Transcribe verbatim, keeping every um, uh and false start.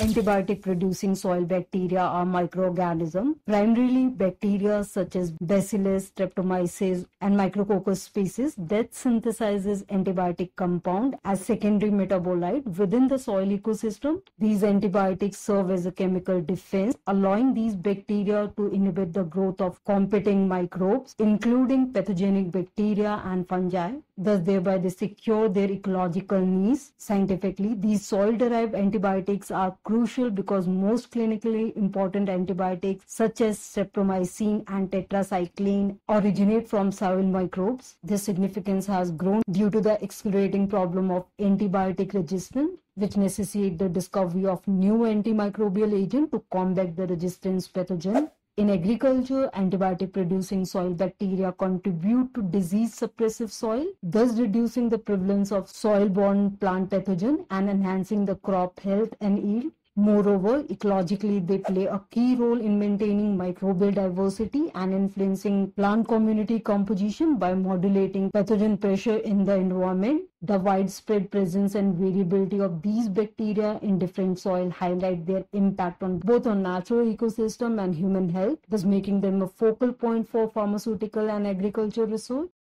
Antibiotic-producing soil bacteria are microorganisms, primarily bacteria such as Bacillus, Streptomyces, and Micrococcus species that synthesizes antibiotic compound as secondary metabolite within the soil ecosystem. These antibiotics serve as a chemical defense, allowing these bacteria to inhibit the growth of competing microbes, including pathogenic bacteria and fungi. Thus, thereby they secure their ecological needs. Scientifically, these soil-derived antibiotics are crucial because most clinically important antibiotics such as streptomycin and tetracycline originate from soil microbes. This significance has grown due to the accelerating problem of antibiotic resistance, which necessitate the discovery of new antimicrobial agents to combat the resistance pathogen. In agriculture, antibiotic-producing soil bacteria contribute to disease-suppressive soil, thus reducing the prevalence of soil-borne plant pathogen and enhancing the crop health and yield. Moreover, ecologically, they play a key role in maintaining microbial diversity and influencing plant community composition by modulating pathogen pressure in the environment. The widespread presence and variability of these bacteria in different soil highlight their impact on both on natural ecosystem and human health, thus making them a focal point for pharmaceutical and agriculture research.